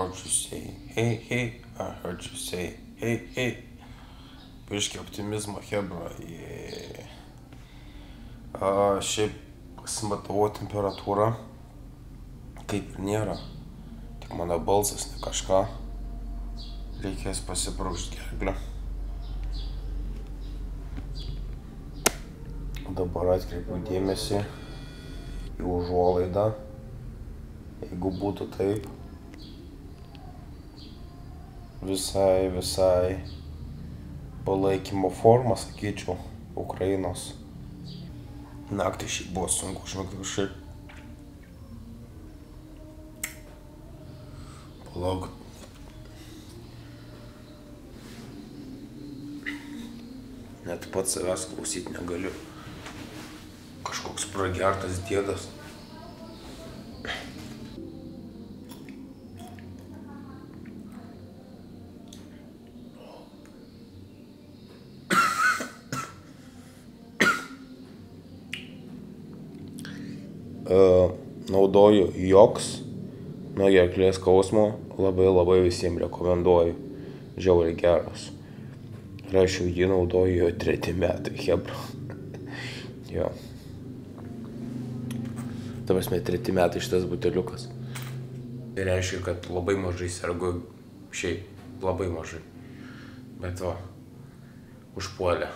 want to say hey hey, I heard you say hey hey. Biškį optimizmo hebra, yeah. Šiaip pasimatavau temperatūrą, kaip ir nėra, tik mano balsas ne kažką, reikės pasipraušti gerklę. Dabar atkreipiu dėmesį į užuolaidą, jeigu būtų taip, visai palaikymo forma, sakyčiau, Ukrainos. Naktį šiaip buvo sunku užmigti kažkaip. Palauk. Net pats savęs klausyti negaliu. Kažkoks pragertas dėdas. Naudoju joks nuo gerklės skausmo, labai visiems rekomenduoju, žiauriai geras. Ir aš jau jį naudoju jau treti metai, hebra. Jo. Ta prasme, treti metai šitas buteliukas. Tai reiškia, kad labai mažai sergu, šiaip, labai mažai. Bet va, užpuolė.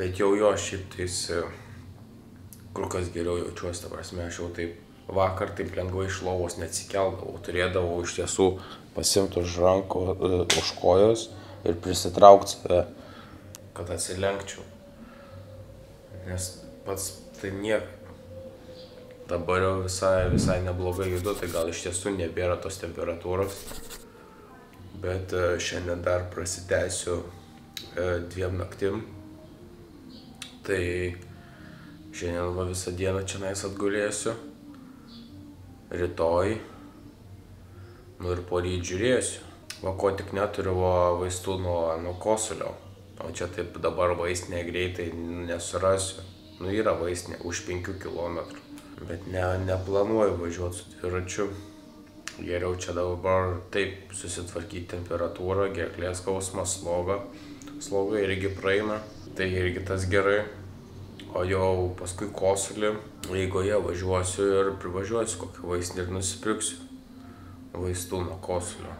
Bet jau jo šiaip tais kur kas geriau jaučiuosi, ta prasme, aš jau taip vakar taip lengvai iš lovos neatsikeldavau, turėdavau iš tiesų pasiimti už rankų, už kojos ir prisitraukti save, kad atsilenkčiau, nes pats tai niekaip. Dabar jau visai neblogai judu, tai gal iš tiesų nebėra tos temperatūros, bet šiandien dar prasitęsiu 2 naktim, tai šiandien va visą dieną čianais atgulėsiu, rytoj, nu ir poryt žiūrėsiu. Va ko tik neturiu vaistų nuo kosulio, o čia taip dabar vaistinė greitai nesurasiu. Nu yra vaistinė už 5 kilometrų, bet neplanuoju važiuoti su dviračiu. Geriau čia dabar taip susitvarkyti temperatūrą, gerklės skausmą, slogą. Sloga irgi praeina, tai irgi tas gerai. O jau paskui kosulį, eigoje važiuosiu ir privažiuosiu kokį vaistinį ir nusipirksiu vaistų nuo kosulio.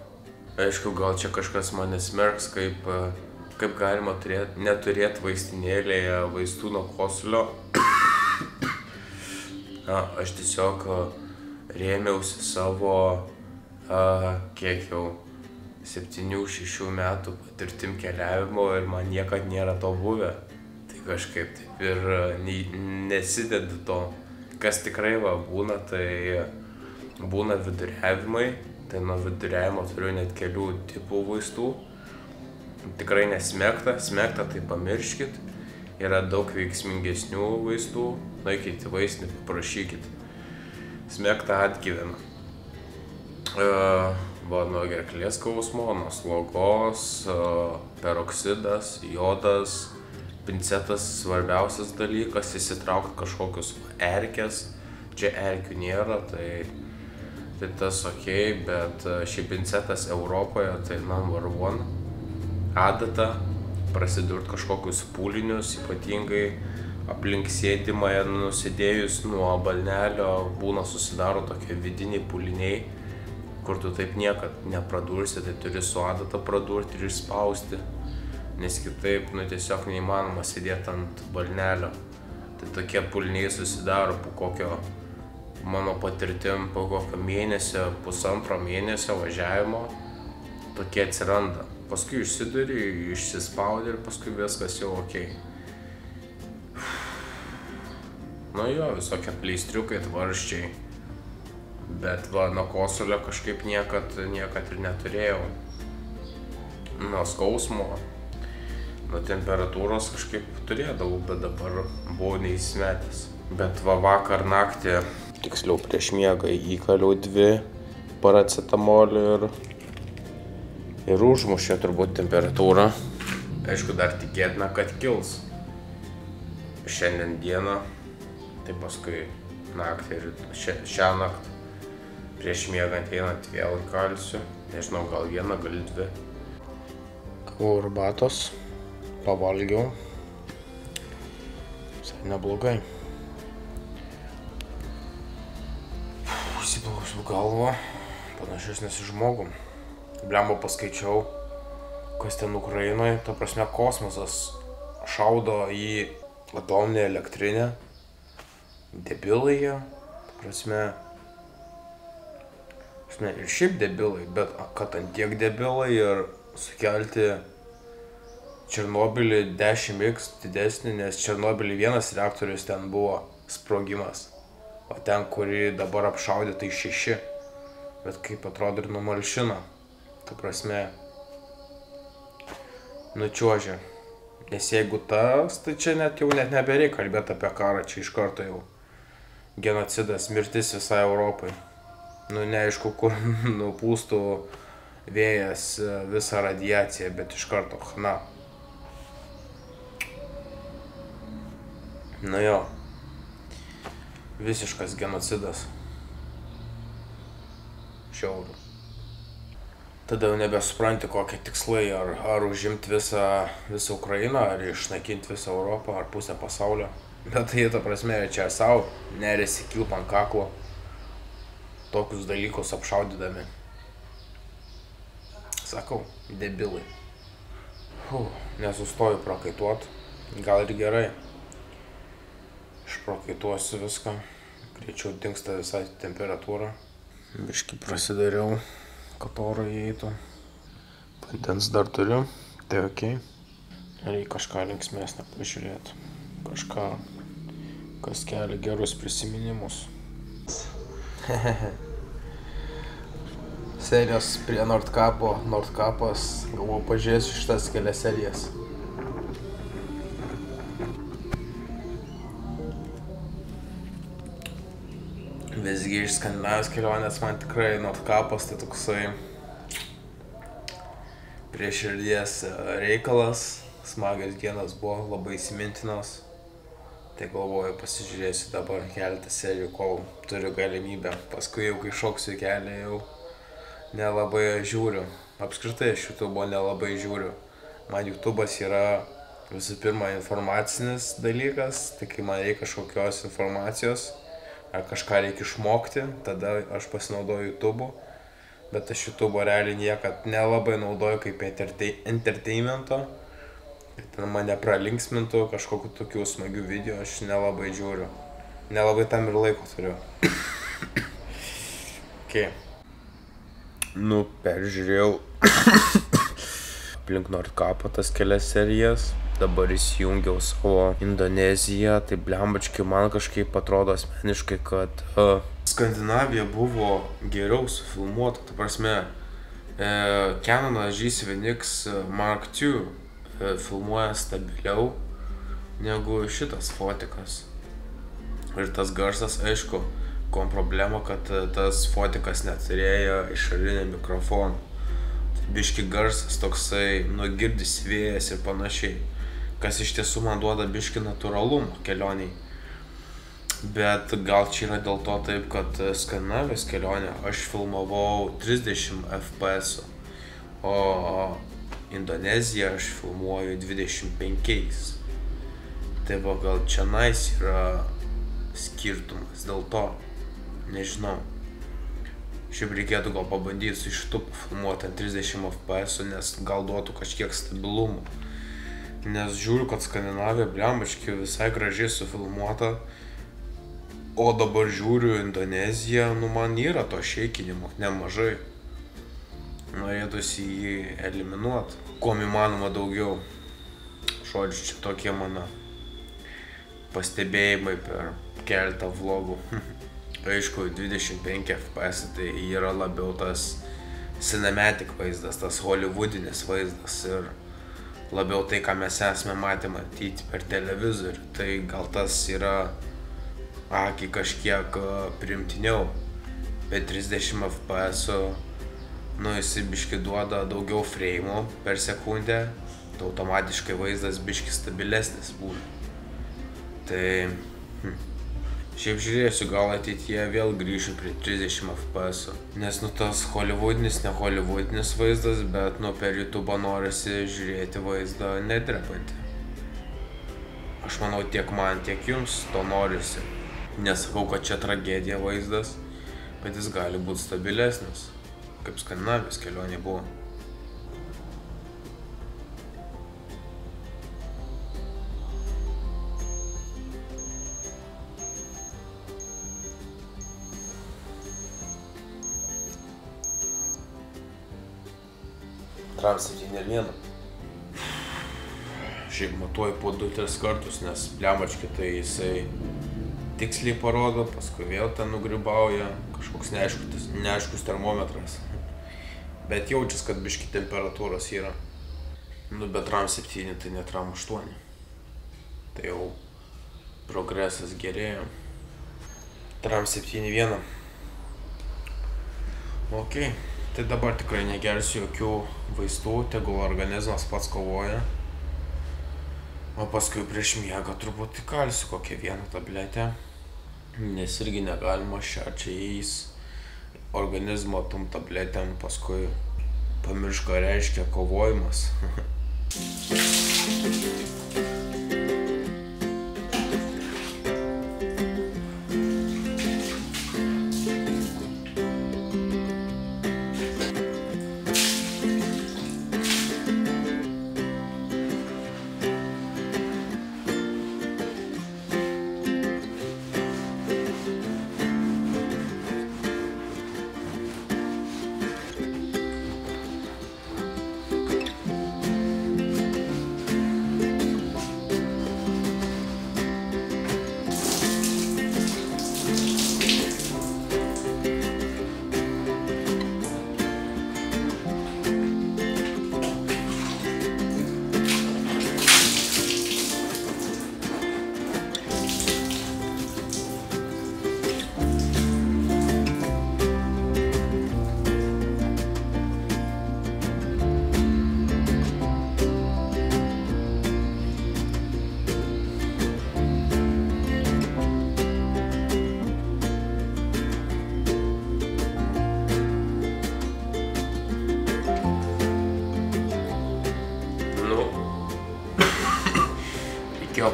Aišku, gal čia kažkas mane smerks, kaip galima neturėti vaistinėlėje vaistų nuo kosulio. Aš tiesiog rėmiausi savo, kiek jau, 7-6 metų patirtim keliavimo ir man niekad nėra to buvę. Kažkaip taip ir nesidedu to. Kas tikrai va būna, tai būna viduriavimai, tai nuo viduriavimo turiu net kelių tipų vaistų. Tikrai nesmekta tai pamirškit, yra daug veiksmingesnių vaistų, nueikit į vaistinį, paprašykit. Smekta atgyvena. Va nuo gerklės skausmo, nuo slogos, peroksidas, jodas. Pincetas svarbiausias dalykas, įsitraukti kažkokius erkes, čia erkių nėra, tai tas ok, bet šiaip pincetas Europoje, tai No. 1, adata, prasidurti kažkokius pūlinius, ypatingai aplink sėdimą ir nusidėjus nuo balnelio, būna susidaro tokie vidiniai pūliniai, kur tu taip niekad nepradursi, tai turi su adata pradurti ir išspausti. Nes kitaip, nu, tiesiog neįmanoma sėdėti ant balnelio. Tai tokie pūliniai susidaro po kokio, mano patirtim, po kokio mėnesio, 1,5 mėnesio važiavimo. Tokie atsiranda. Paskui išsiduri, išsispaudi ir paskui viskas jau ok. Nu jo, visokie pleistriukai, tvarščiai. Bet va, nuo kosulio kažkaip niekad ir neturėjau. Nuo skausmo. Nuo temperatūros kažkaip turėdavau, bet dabar buvau neįsimetęs. Bet va vakar naktį, tiksliau prieš miegą, įkaliau 2 paracetamolį ir užmušė turbūt temperatūrą. Aišku, dar tikėtina, kad kils. Šiandien dieną, tai paskui naktį ir šią naktį. Prieš miegant einant vėl įkalsiu, nežinau, gal vieną, gal dvi. Gavau arbatos, pavalgiau. Visai neblogai. Įsiplausiu galvą, panašesnis į žmogų. Blemba paskaičiau, kas ten Ukrainoje, ta prasme kosmosas šaudo į atominę elektrinę. Debilai jie, prasme, ir šiaip debilai, bet kad ant tiek debilai ir sukelti Černobylį 10x didesnį, nes Černobylį vienas reaktorius ten buvo sprogimas, o ten, kurį dabar apšaudė, tai 6, bet kaip atrodo ir numalšino, ta prasme, nučiuožė. Nes jeigu tas, tai čia net jau nebereikia kalbėti apie karą, čia iš karto jau genocidas, mirtis visai Europai. Nu, neaišku, kur nupūstų vėjas visą radiaciją, bet iš karto, na. Nu jo, visiškas genocidas. Žiauru. Tada jau nebesupranti, kokie tikslai, ar užimti visą Ukrainą, ar išnaikinti visą Europą, ar pusę pasaulio. Bet jie, ta prasme, čia savo neresi kilpą ant kaklo, tokius dalykus apšaudydami. Sakau, debilai. Nesustoju prakaituot, gal ir gerai. Išprakaituosiu viską, greičiau dingsta visai temperatūra. Biškį prasidariau, kad oro įeitų. Vandens dar turiu, tai ok. Reikia kažką linksmesnę pažiūrėti. Kažką, kas kelia gerus prisiminimus. Serijos prie Nordkapo. Nordkapas, galvoju, pažiūrėsiu šitas kelias serijas. Visgi iš Skandinavijos kelionės man tikrai Nordkapas tai toksai prie širdies reikalas, smagios dienos buvo, labai įsimintinos, tai galvoju pasižiūrėsiu dabar keletą serijų, kol turiu galimybę, paskui jau kai šoksiu kelią jau nelabai žiūriu, apskritai aš YouTube'o nelabai žiūriu, man YouTube'as yra visų pirma informacinis dalykas, tai kai man reikia kažkokios informacijos, ar kažką reikia išmokti, tada aš pasinaudoju YouTube'u, bet aš YouTube'o realiai niekad nelabai naudoju kaip entertainmento, kad ten mane pralinksmintų, kažkokiu tokių smagių video aš nelabai žiūriu, nelabai tam ir laiko turiu. Ok. Nu, peržiūrėjau aplink Nordkapo tas kelias serijas. Dabar įsijungiau savo Indoneziją, tai blembačkai man kažkaip atrodo asmeniškai, kad Skandinavija buvo geriau sufilmuota, ta prasme, Canon G7X Mark II filmuoja stabiliau negu šitas fotikas. Ir tas garsas, aišku, kom problema, kad tas fotikas neturėjo išorinio mikrofoną. Biški garsas toksai, nugirdis vėjas ir panašiai, kas iš tiesų man duoda biški natūralumo kelioniai. Bet gal čia yra dėl to taip, kad Skandinavijos kelionę aš filmavau 30 fps, o Indoneziją aš filmuoju 25. Tai va, gal čia nais yra skirtumas, dėl to, nežinau. Šiaip reikėtų gal pabandyti su šitu filmuoti ant 30 fps, nes gal duotų kažkiek stabilumų. Nes žiūriu, kad Skandinavija, blembački, visai gražiai sufilmuota. O dabar žiūriu Indoneziją, nu man yra to šeikinimo nemažai. Norėtųsi jį eliminuoti, kom įmanoma daugiau. Žodžiu, čia tokie mano pastebėjimai per keletą vlogų. Aišku, 25 fps tai yra labiau tas cinematic vaizdas, tas holivudinis vaizdas ir labiau tai, ką mes esame matyti per televizorių, tai gal tas yra akį kažkiek priimtiniau, bet 30 fps, nu, jis biški duoda daugiau freimų per sekundę, tai automatiškai vaizdas biški stabilesnis būna. Tai Šiaip žiūrėsiu, gal ateityje vėl grįšiu prie 30 fps. Nes nu tas holivudinis, ne holivudinis vaizdas, bet nu per YouTube norisi žiūrėti vaizdą nedrebantį. Aš manau tiek man, tiek jums to norisi. Nesakau, kad čia tragedija vaizdas, bet jis gali būti stabilesnis. Kaip Skandinavijos kelionė buvo. Trans 7.1. Šiaip matuoju po 2-3 kartus, nes blemački tai jisai tiksliai parodo, paskui vėl ten nugribauja, kažkoks neaiškus termometras. Bet jaučiasi, kad biški temperatūros yra. Nu, bet Trans 7 tai ne Trans 8. Tai jau progresas gerėjo. Trans 7.1. Ok. Tai dabar tikrai negersiu jokių vaistų, tegul organizmas pats kovoja. O paskui prieš miegą turbūt įkalsiu kokią vieną tabletę. Nes irgi negalima šiais organizmo tom tabletėm paskui pamirš, ką reiškia kovojimas.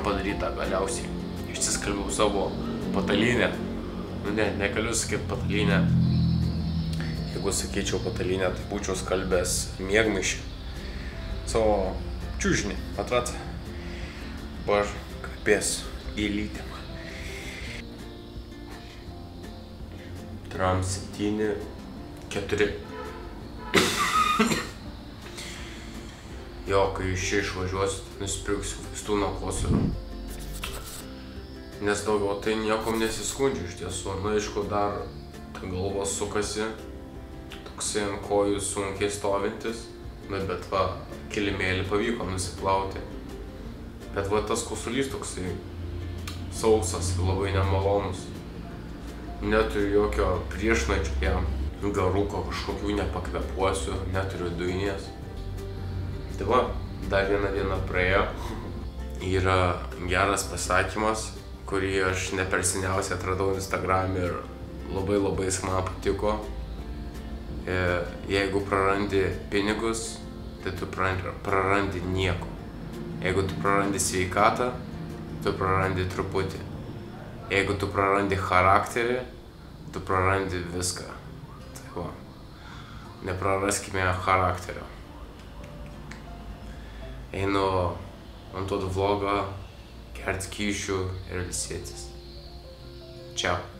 Padaryta galiausiai. Išsiskalbiau savo patalynę. Nu ne, negaliu sakyti patalynę. Jeigu sakyčiau patalynę, tai būčiau skalbęs miegmaišį. Savo čiužinį, matratą. Dabar kapės įlydimą. Trans 7.4. Jo, kai iš čia išvažiuosiu, nusipirksiu vaistų nuo kosulio. Nes daugiau tai niekom nesiskundžiu iš tiesų. Na, aišku, dar galvos sukasi, toksai ant kojų sunkiai stovintis. Na, bet va, kilimėlį pavyko nusiplauti. Bet va, tas kosulys toksai sausas ir labai nemalonus. Neturiu jokio priešnačio jam. Garuko kažkokių nepakvepuosiu, neturiu dujinės. Tai va, dar vieną dieną praėjo. Yra geras pasakymas, kurį aš ne per seniausiai atradau Instagram ir labai man patiko. Jeigu prarandi pinigus, tai tu prarandi nieko. Jeigu tu prarandi sveikatą, tu prarandi truputį. Jeigu tu prarandi charakterį, tu prarandi viską. Tai va, nepraraskime charakterio. Einu ant to vlogą, gerti kyšių ir ilsėtis. Čiau.